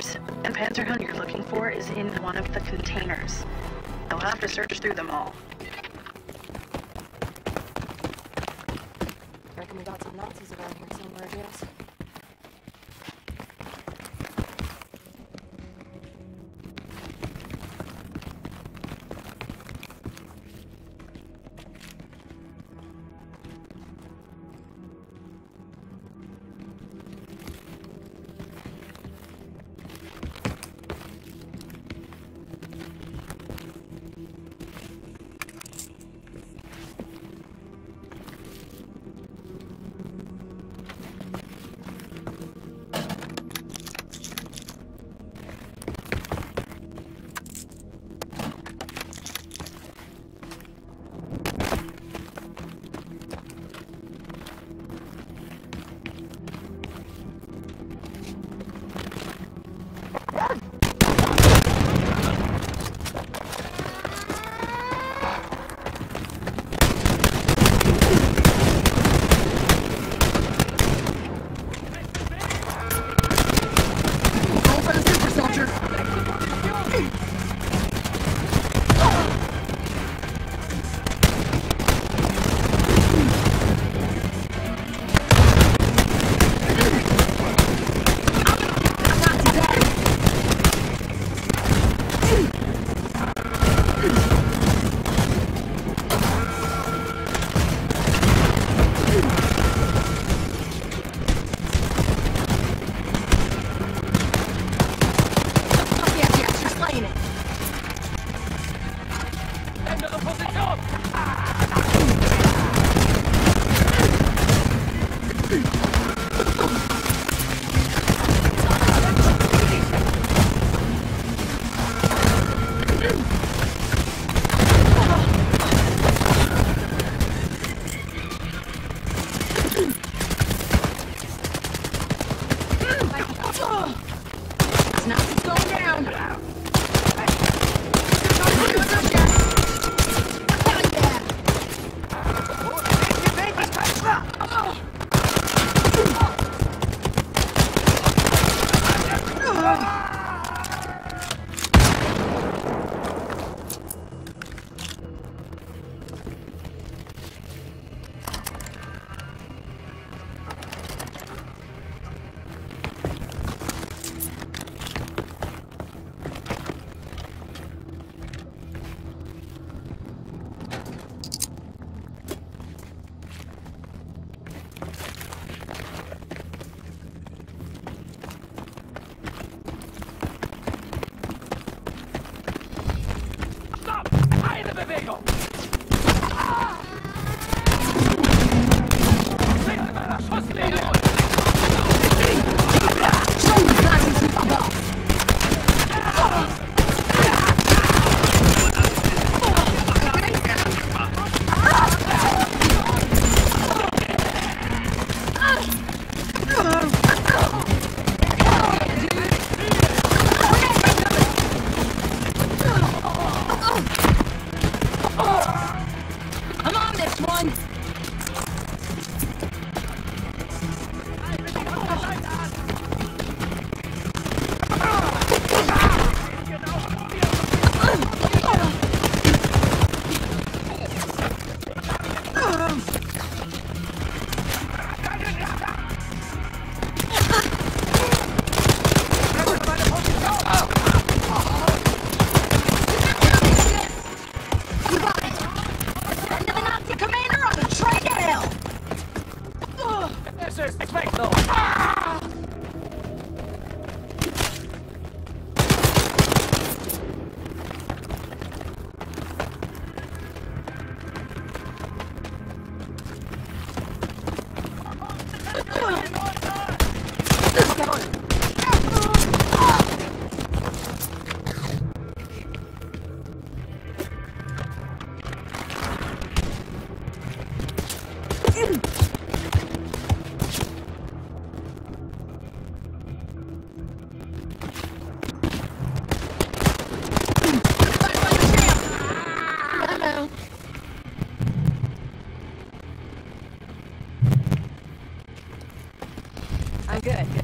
soldiers and Panzerhund you're looking for is in one of the containers. I'll have to search through them all. Reckon we got some Nazis around here somewhere, Jess.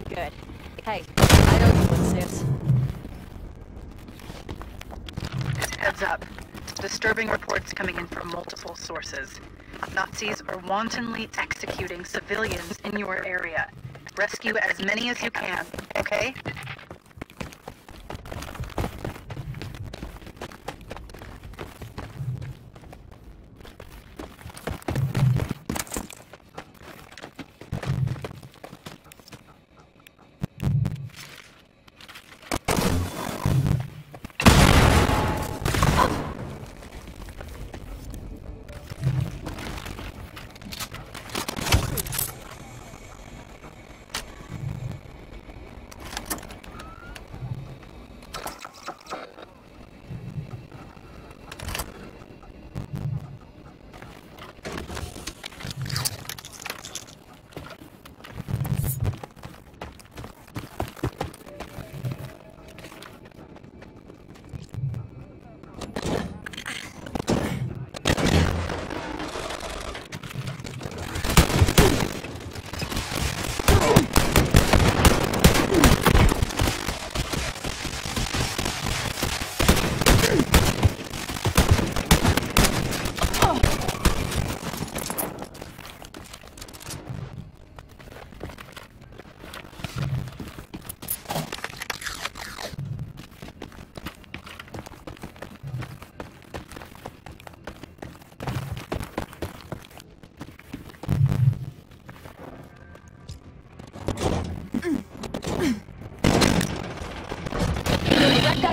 Good. Hey, I don't know what to say. units. Heads up. Disturbing reports coming in from multiple sources. Nazis are wantonly executing civilians in your area. Rescue as many as you can, okay?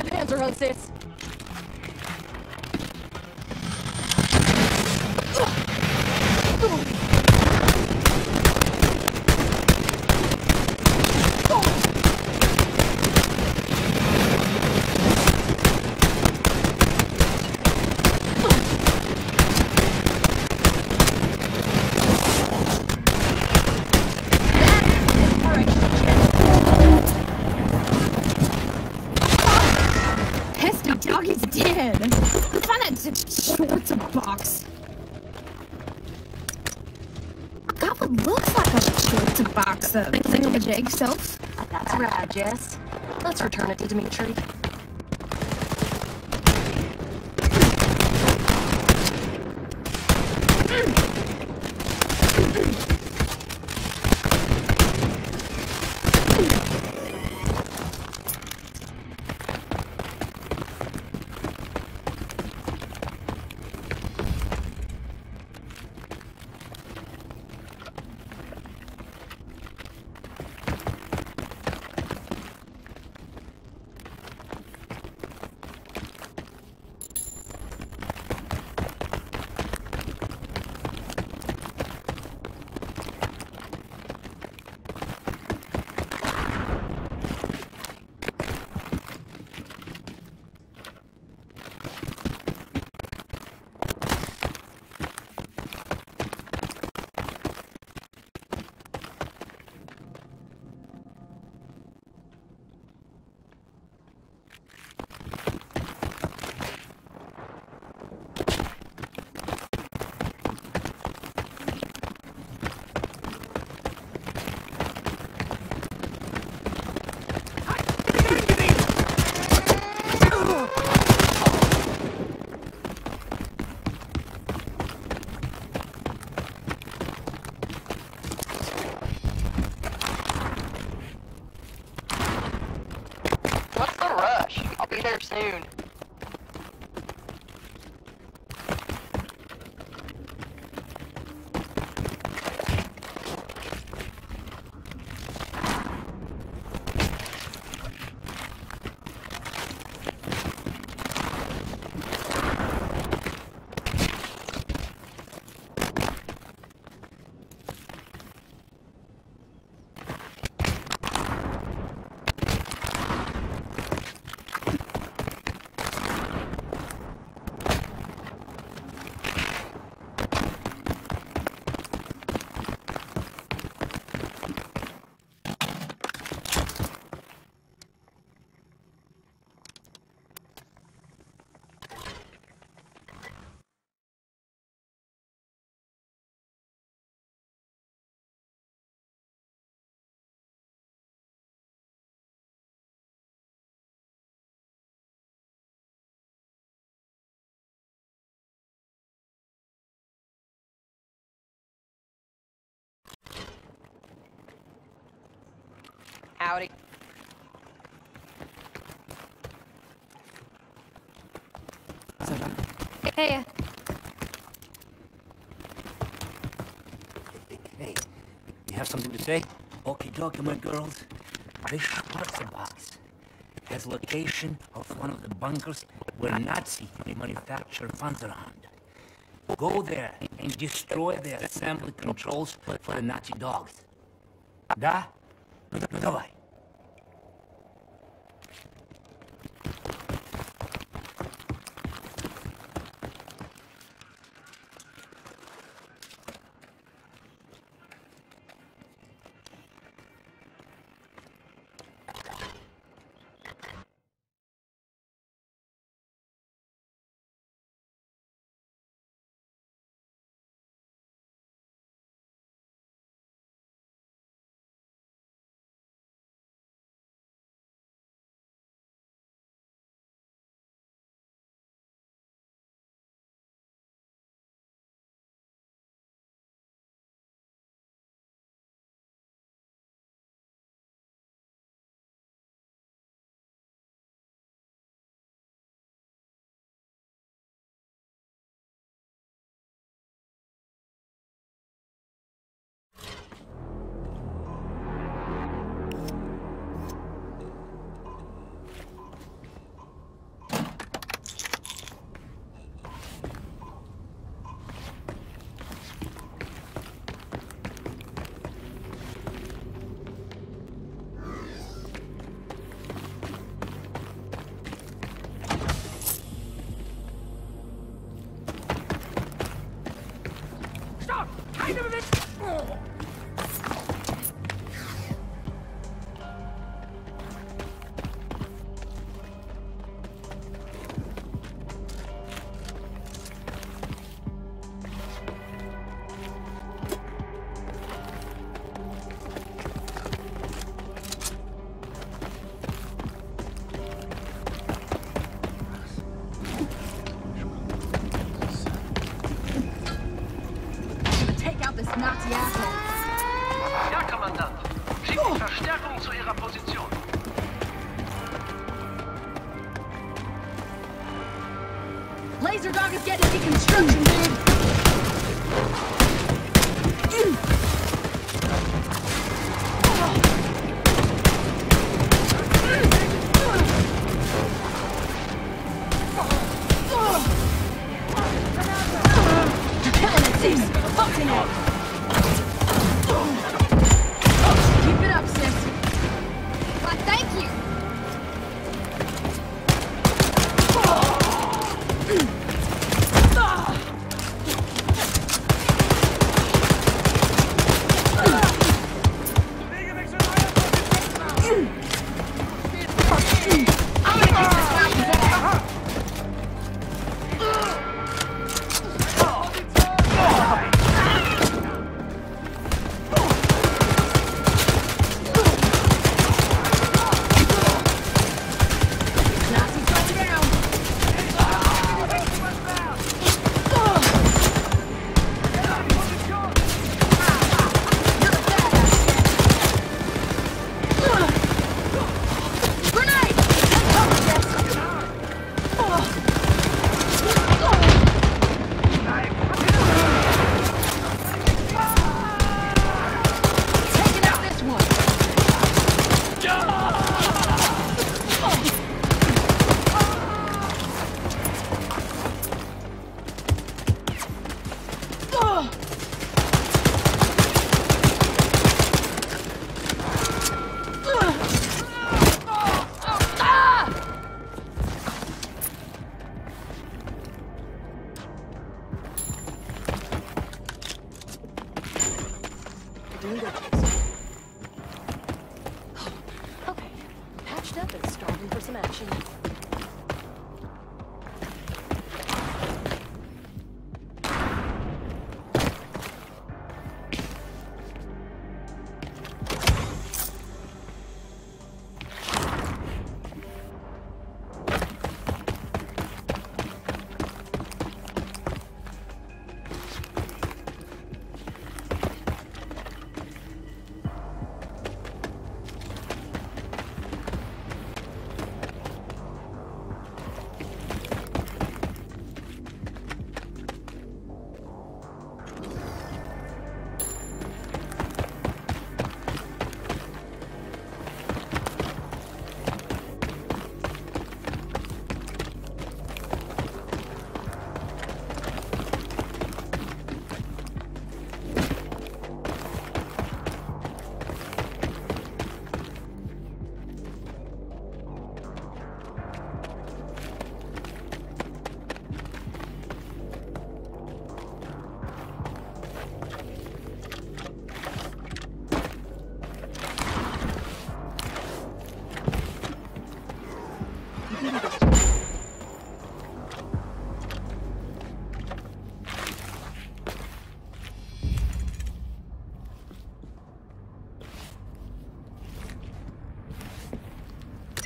Panzerhund, sis. Jake self? That's right, Jess. Let's return it to Dimitri. outing. Hey. Hey, you have something to say? Okie dokie, my girls. This parcel box has location of one of the bunkers where Nazi manufactured Panzerhund. Go there and destroy the assembly controls for the Nazi dogs. Da? No, давай. Ja, Kommandant. Schickt die Verstärkung zu ihrer Position. Laser Dog is getting deconstruction, dude. You're killing it, fucking out.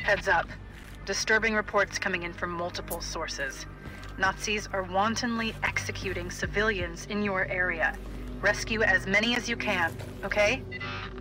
Heads up. Disturbing reports coming in from multiple sources. Nazis are wantonly executing civilians in your area. Rescue as many as you can, okay? All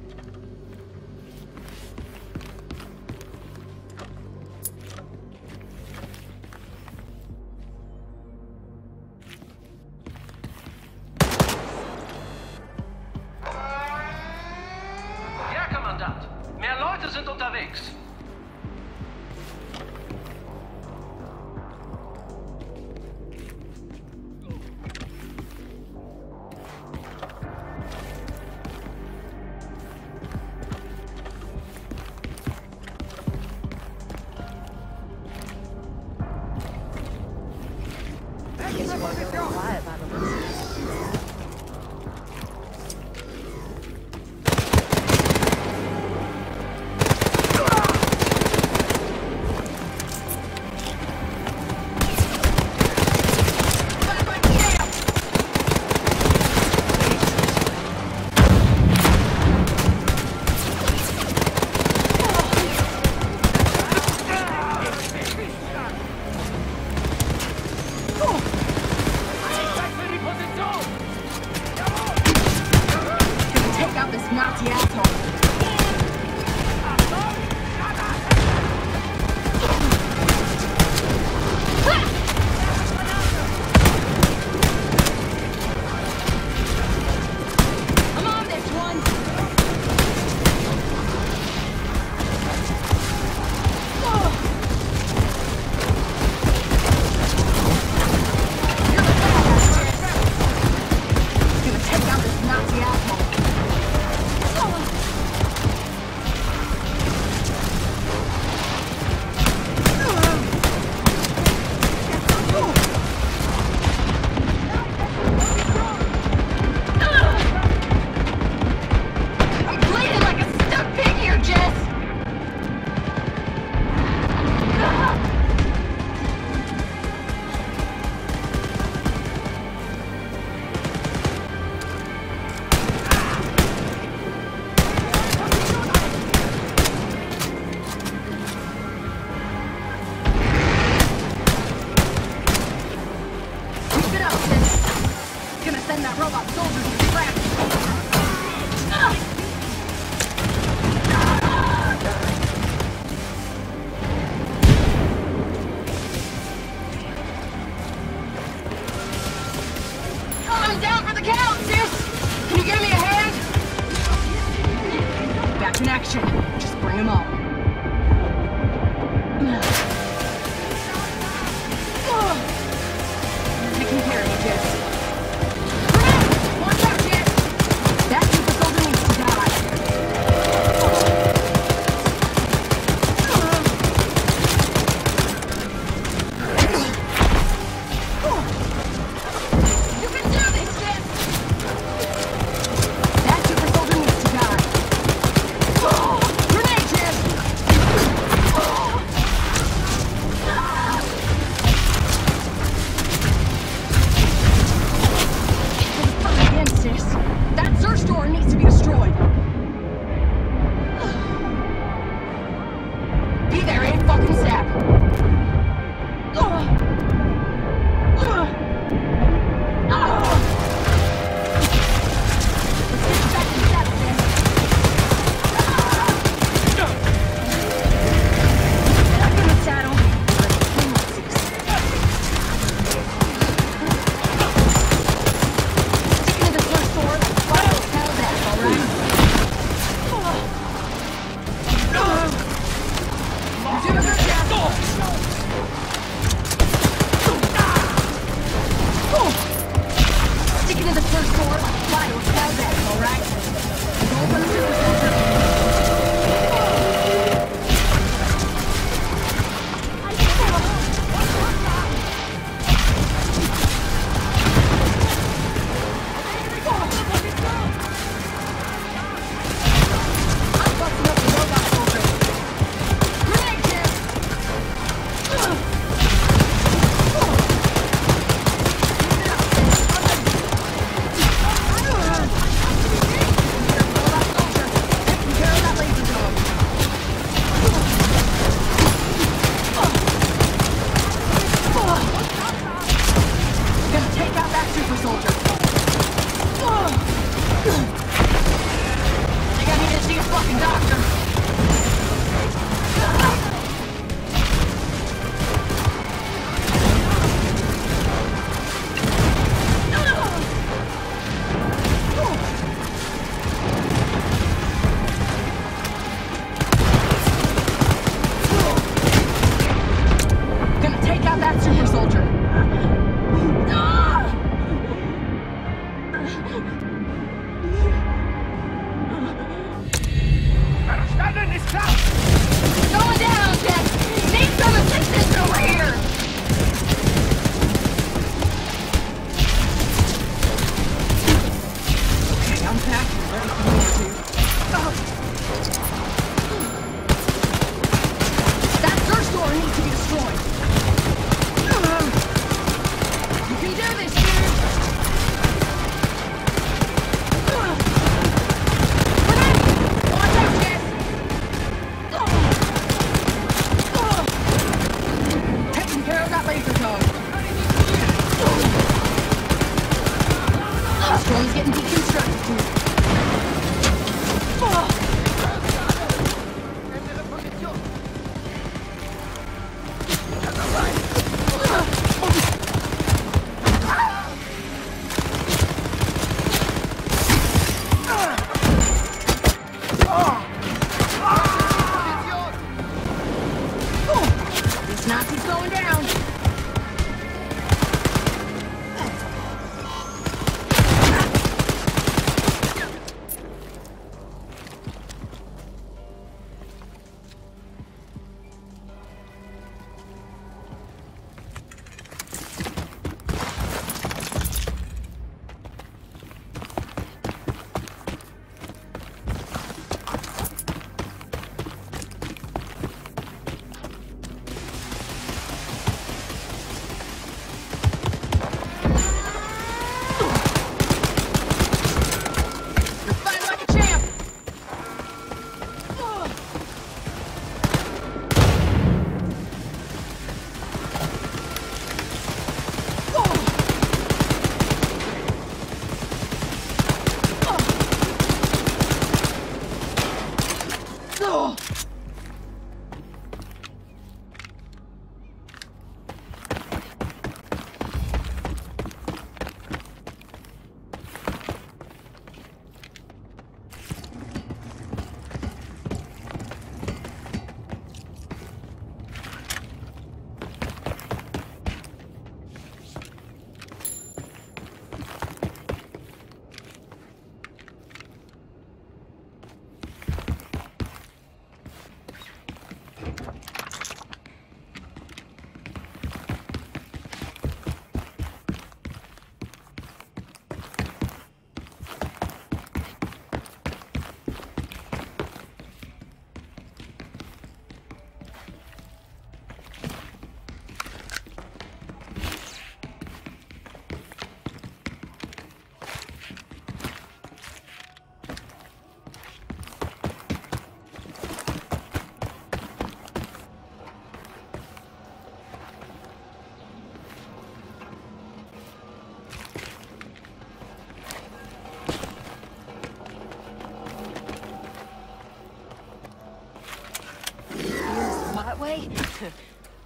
Storm's getting deconstructed.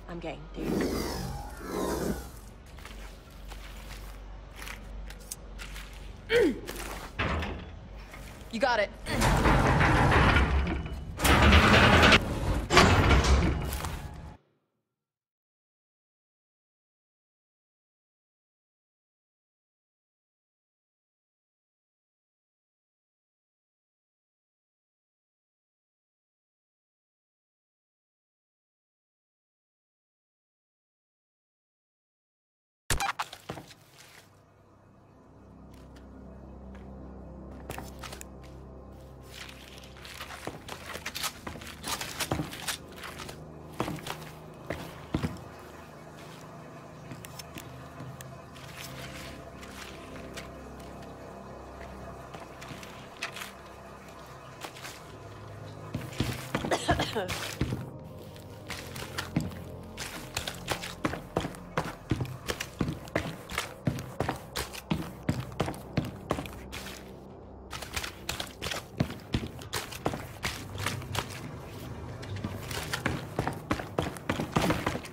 I'm game, dude. You got it.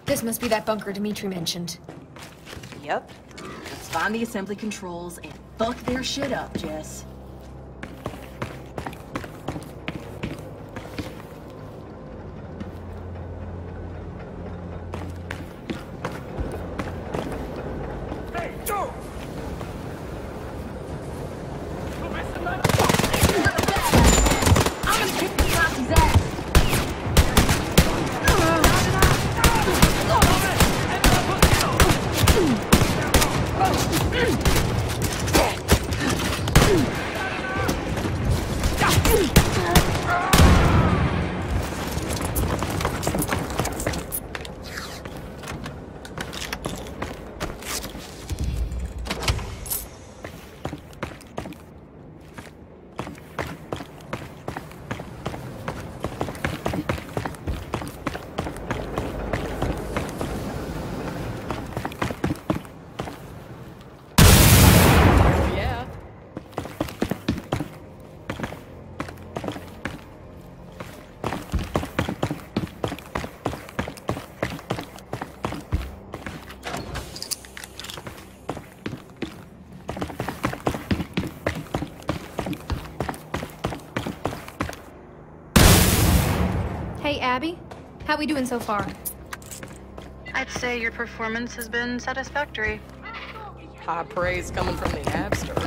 This must be that bunker Dimitri mentioned. Yep. Let's find the assembly controls and fuck their shit up, Jess. Hey, Abby. How we doing so far? I'd say your performance has been satisfactory. High praise coming from the Abster.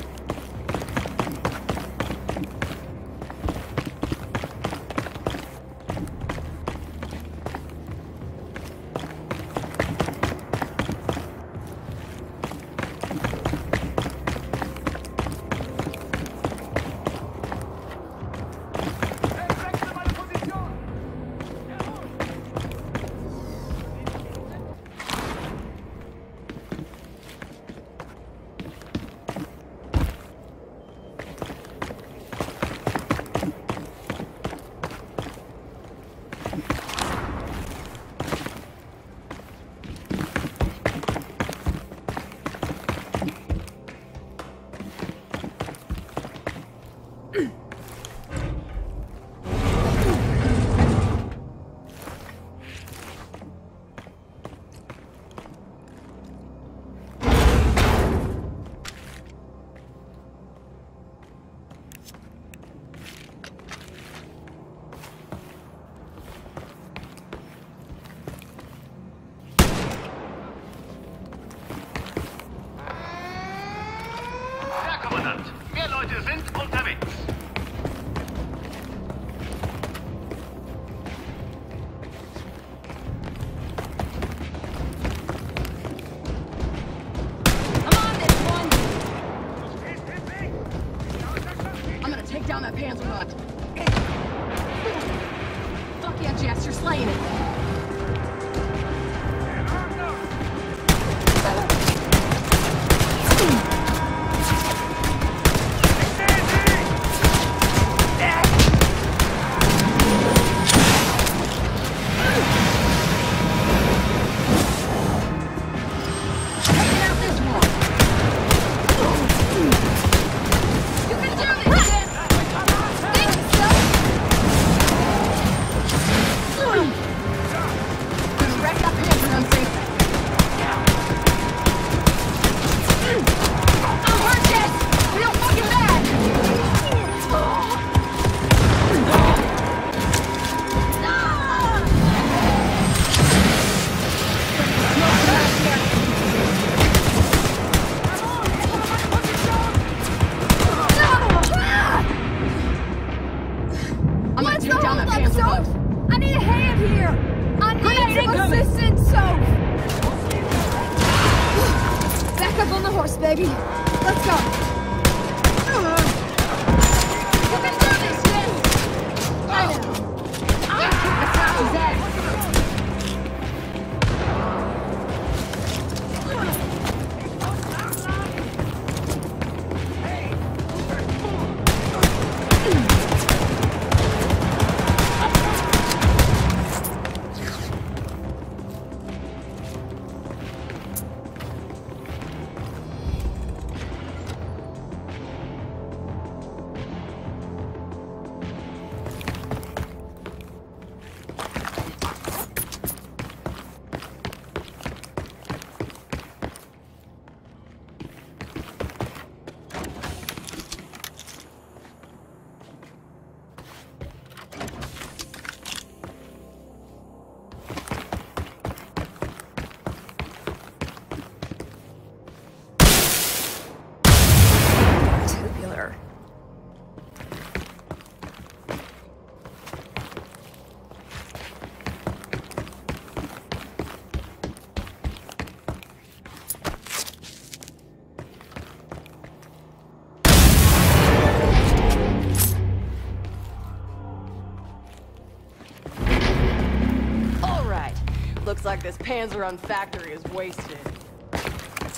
Looks like this Panzerhund factory is wasted.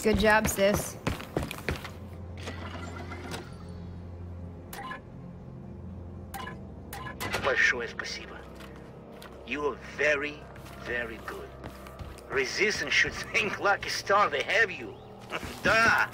Good job, sis. Большое спасибо. You are very, very good. Resistance should think lucky star they have you. Да!